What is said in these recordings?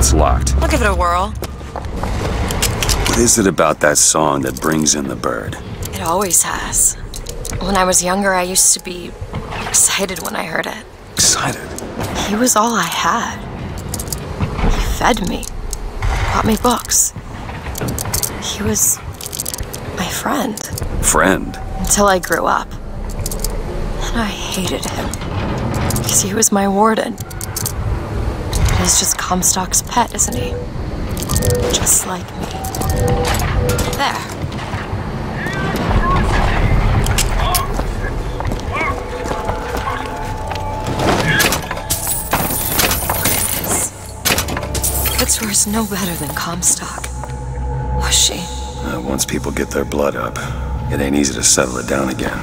It's locked. I'll give it a whirl. What is it about that song that brings in the bird? It always has. When I was younger, I used to be excited when I heard it. Excited? He was all I had. He fed me, bought me books. He was my friend. Friend? Until I grew up. And I hated him, because he was my warden. He's just Comstock's pet, isn't he? Just like me. There. Fitzroy is no better than Comstock, was she? Once people get their blood up, it ain't easy to settle it down again.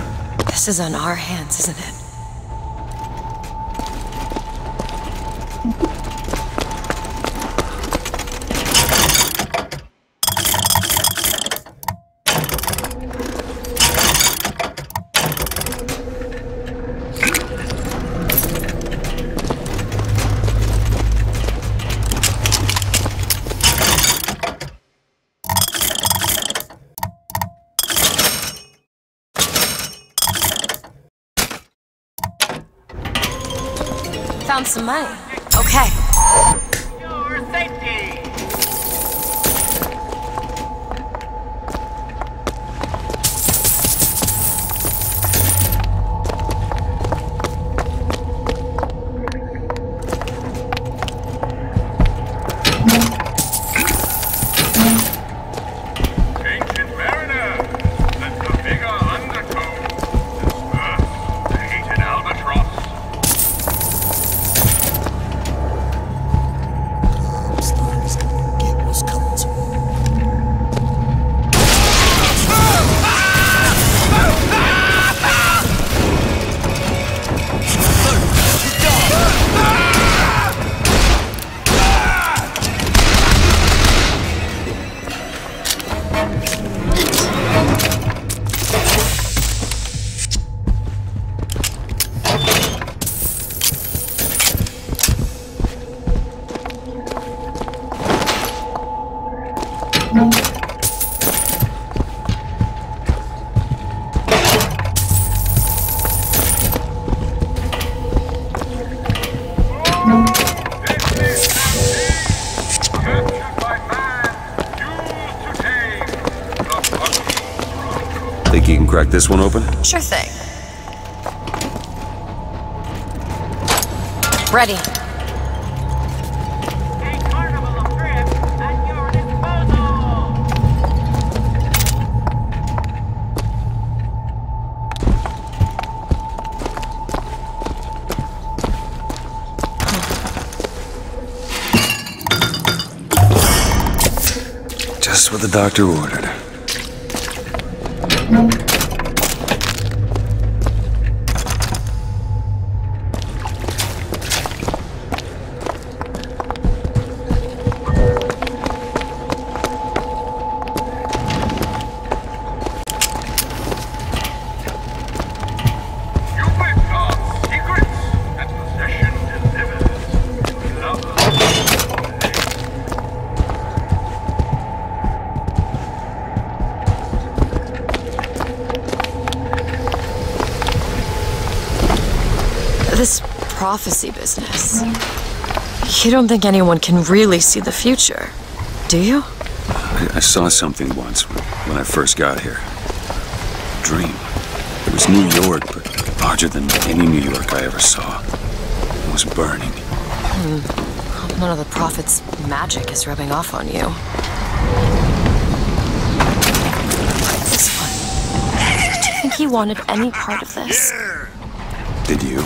This is on our hands, isn't it? Found some money. Okay. Your safety. Think you can crack this one open? Sure thing. Ready. Just what the doctor ordered. This prophecy business. You don't think anyone can really see the future, do you? I saw something once when I first got here. A dream. It was New York, but larger than any New York I ever saw. It was burning. None of the Prophet's magic is rubbing off on you. This one. Do you think he wanted any part of this? Did you?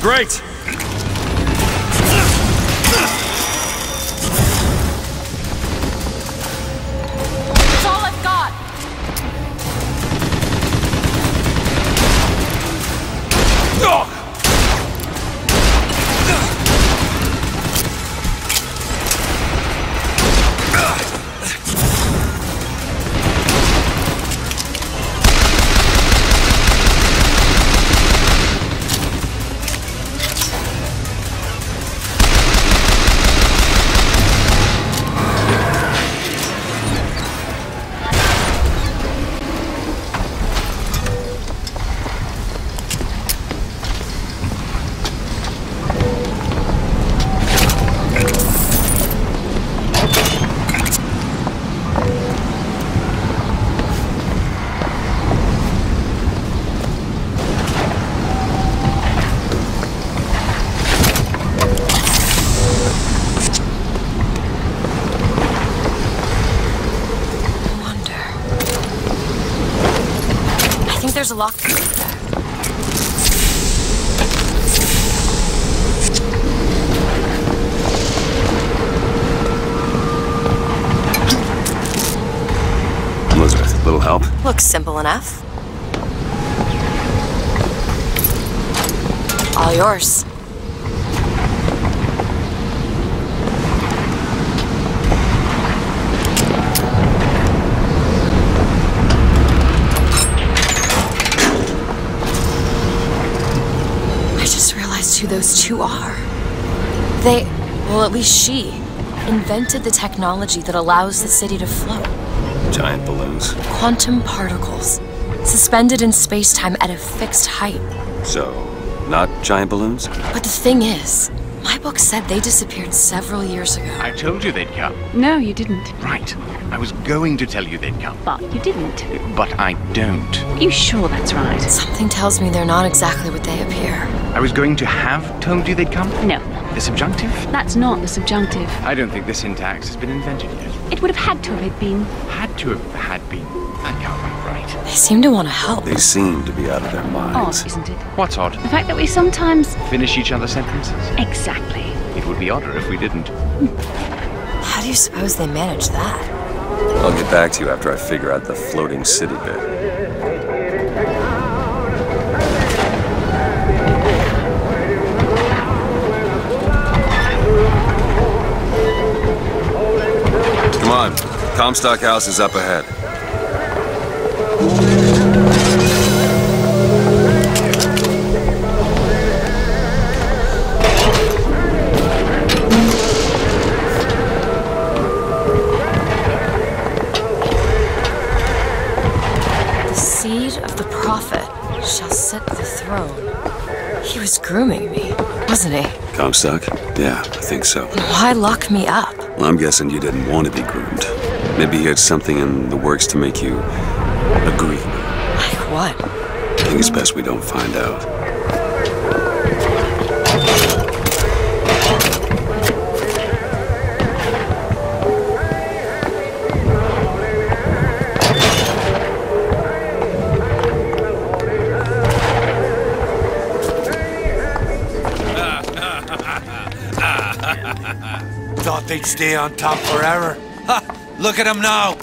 Great! there's a lock. Elizabeth, little help? Looks simple enough. All yours. Who those two are. They, well, at least she, invented the technology that allows the city to float. Giant balloons. Quantum particles, suspended in space-time at a fixed height. So, not giant balloons? But the thing is, my book said they disappeared several years ago. I told you they'd come. No, you didn't. Right. I was going to tell you they'd come. But you didn't. But I don't. Are you sure that's right? Something tells me they're not exactly what they appear. I was going to have told you they'd come? No. The subjunctive? That's not the subjunctive. I don't think this syntax has been invented yet. It would have had to have been. Had to have had been. That can't be right. They seem to want to help. They seem to be out of their minds. Odd, isn't it? What's odd? The fact that we sometimes finish each other's sentences. Exactly. It would be odder if we didn't. How do you suppose they manage that? I'll get back to you after I figure out the floating city bit. Come on, Comstock House is up ahead. The seed of the Prophet shall sit the throne. He was grooming me, wasn't he? Comstock? Yeah, I think so. Why lock me up? Well, I'm guessing you didn't want to be groomed. Maybe he had something in the works to make you agree. Like what? I think it's best we don't find out. Thought they'd stay on top forever. Ha! Look at them now!